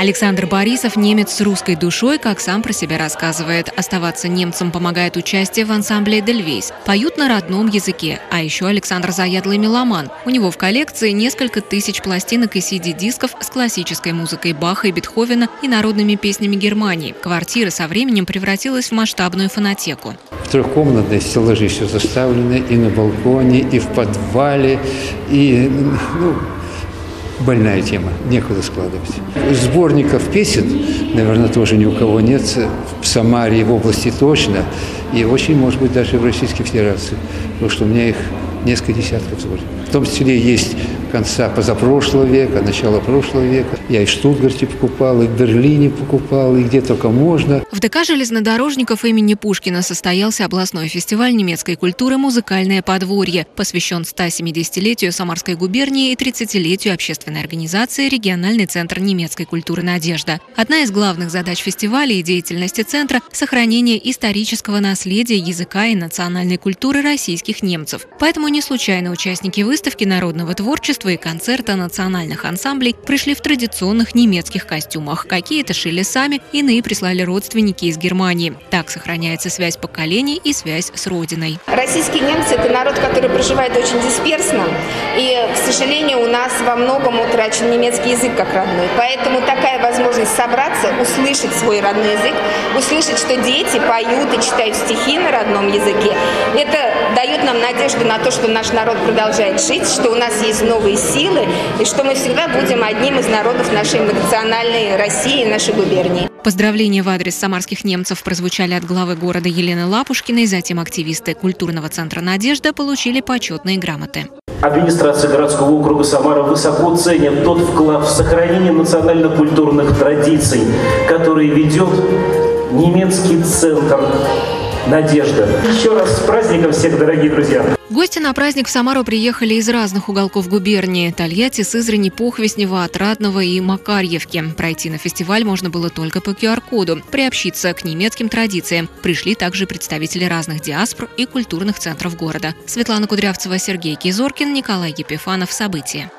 Александр Борисов – немец с русской душой, как сам про себя рассказывает. Оставаться немцем помогает участие в ансамбле «Дельвейс». Поют на родном языке. А еще Александр – заядлый меломан. У него в коллекции несколько тысяч пластинок и CD-дисков с классической музыкой Баха и Бетховена и народными песнями Германии. Квартира со временем превратилась в масштабную фонотеку. Трехкомнатные стеллажи еще заставлены и на балконе, и в подвале, и... больная тема, некуда складывать. Сборников песен, наверное, тоже ни у кого нет. В Самаре и в области точно. И очень, может быть, даже в Российской Федерации. Потому что у меня их несколько десятков сборников. В том числе есть конца позапрошлого века, начала прошлого века. Я и в Штутгарте покупал, и в Берлине покупал, и где только можно. В ДК железнодорожников имени Пушкина состоялся областной фестиваль немецкой культуры «Музыкальное подворье», посвящен 170-летию Самарской губернии и 30-летию общественной организации «Региональный центр немецкой культуры «Надежда». Одна из главных задач фестиваля и деятельности центра – сохранение исторического наследия языка и национальной культуры российских немцев. Поэтому не случайно участники выставки народного творчества и концерта национальных ансамблей пришли в традиционных немецких костюмах. Какие-то шили сами, иные прислали родственники из Германии. Так сохраняется связь поколений и связь с родиной. Российские немцы – это народ, который проживает очень дисперсно. И, к сожалению, у нас во многом утрачен немецкий язык как родной. Поэтому такая возможность собраться, услышать свой родной язык, услышать, что дети поют и читают стихи на родном языке, это дает нам надежду на то, что наш народ продолжает жить, что у нас есть новые силы и что мы всегда будем одним из народов нашей многонациональной России и нашей губернии. Поздравления в адрес самарских немцев прозвучали от главы города Елены Лапушкиной, затем активисты культурного центра «Надежда» получили почетные грамоты. Администрация городского округа Самара высоко ценит тот вклад в сохранение национально-культурных традиций, который ведет немецкий центр «Надежда». Еще раз с праздником всех, дорогие друзья! Гости на праздник в Самару приехали из разных уголков губернии – Тольятти, Сызрани, Похвистнево, Отрадного и Макарьевки. Пройти на фестиваль можно было только по QR-коду, приобщиться к немецким традициям. Пришли также представители разных диаспор и культурных центров города. Светлана Кудрявцева, Сергей Кизоркин, Николай Епифанов. События.